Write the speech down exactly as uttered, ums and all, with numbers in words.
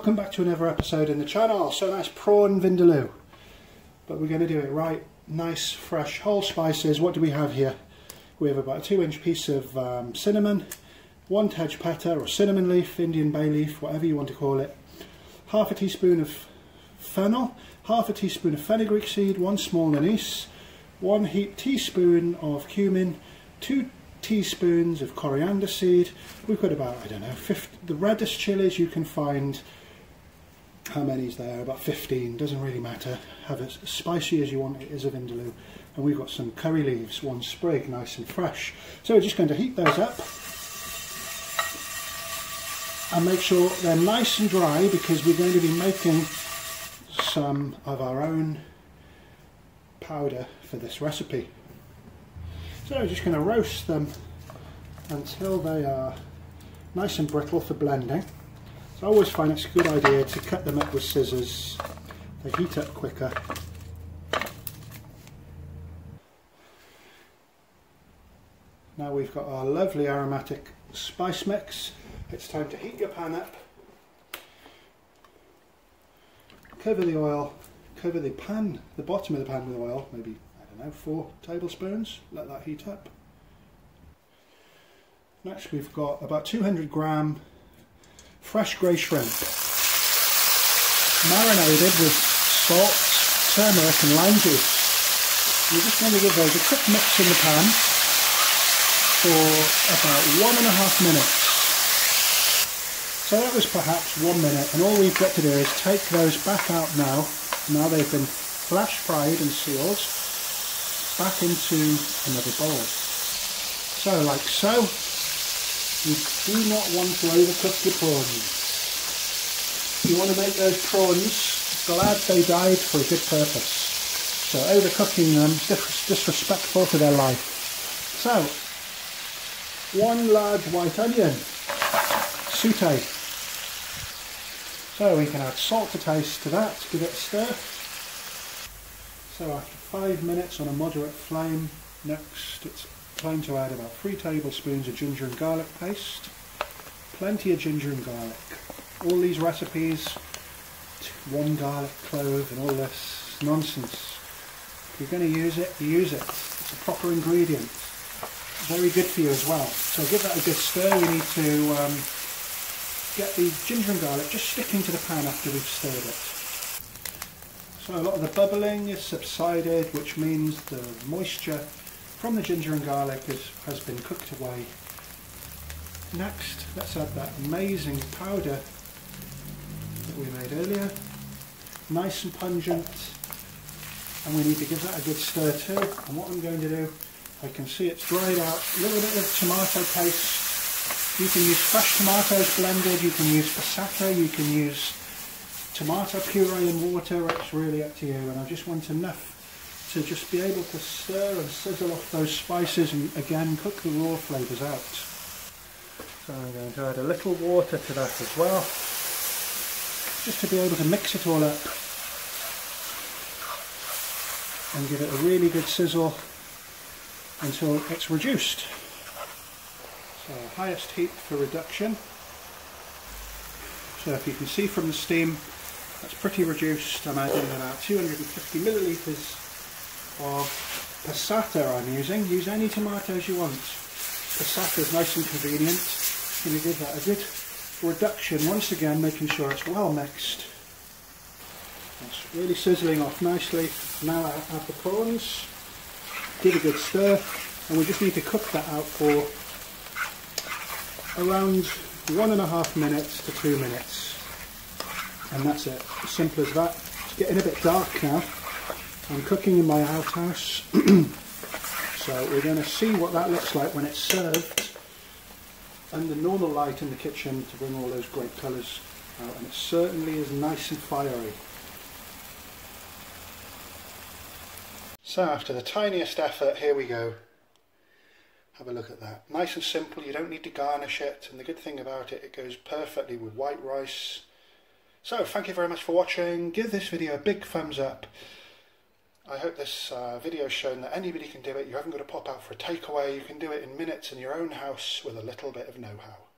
welcome back to another episode in the channel. So that's prawn vindaloo, but we're going to do it right. Nice fresh whole spices. What do we have here? We have about a two inch piece of um, cinnamon, one tajpata or cinnamon leaf, Indian bay leaf, whatever you want to call it, half a teaspoon of fennel, half a teaspoon of fenugreek seed, one small anise, one heaped teaspoon of cumin, two teaspoons of coriander seed. We've got about, I don't know, fifty, the reddest chilies you can find. How many's there? About fifteen, doesn't really matter. Have it as spicy as you want, it is a vindaloo. And we've got some curry leaves, one sprig, nice and fresh. So we're just going to heat those up and make sure they're nice and dry, because we're going to be making some of our own powder for this recipe. So we're just going to roast them until they are nice and brittle for blending. So I always find it's a good idea to cut them up with scissors. They heat up quicker. Now we've got our lovely aromatic spice mix. It's time to heat your pan up. Cover the oil, cover the pan, the bottom of the pan with oil, maybe now four tablespoons, let that heat up. Next we've got about two hundred gram fresh grey shrimp, marinated with salt, turmeric and lime juice. We're just going to give those a quick mix in the pan for about one and a half minutes. So that was perhaps one minute, and all we've got to do is take those back out now. Now they've been flash fried and sealed. Back into another bowl. So, like so, you do not want to overcook your prawns. You want to make those prawns glad they died for a good purpose. So overcooking them is disrespectful to their life. So, one large white onion, sauté. So we can add salt to taste to that to give it a stir. So after five minutes on a moderate flame, next it's time to add about three tablespoons of ginger and garlic paste. Plenty of ginger and garlic. All these recipes, one garlic clove and all this nonsense. If you're going to use it, use it. It's a proper ingredient. Very good for you as well. So give that a good stir. We need to um, get the ginger and garlic just sticking to the pan after we've stirred it. So a lot of the bubbling is subsided, which means the moisture from the ginger and garlic is, has been cooked away. Next, let's add that amazing powder that we made earlier. Nice and pungent, and we need to give that a good stir too. And what I'm going to do, I can see it's dried out, a little bit of tomato paste. You can use fresh tomatoes blended, you can use passata, you can use tomato puree and water. It's really up to you, and I just want enough to just be able to stir and sizzle off those spices and again cook the raw flavours out. So I'm going to add a little water to that as well, just to be able to mix it all up and give it a really good sizzle until it's reduced. So highest heat for reduction. So if you can see from the steam, that's pretty reduced. I'm adding about two hundred fifty millilitres of passata I'm using. Use any tomatoes you want. Passata is nice and convenient. It's going to give that a good reduction, once again making sure it's well mixed. It's really sizzling off nicely. Now I add the prawns, give a good stir, and we just need to cook that out for around one and a half minutes to two minutes. And that's it, as simple as that. It's getting a bit dark now. I'm cooking in my outhouse. So we're going to see what that looks like when it's served under normal light in the kitchen to bring all those great colours out. And it certainly is nice and fiery. So after the tiniest effort, here we go. Have a look at that. Nice and simple, you don't need to garnish it, and the good thing about it, it goes perfectly with white rice. So thank you very much for watching. Give this video a big thumbs up. I hope this uh, video has shown that anybody can do it. You haven't got to pop out for a takeaway. You can do it in minutes in your own house with a little bit of know-how.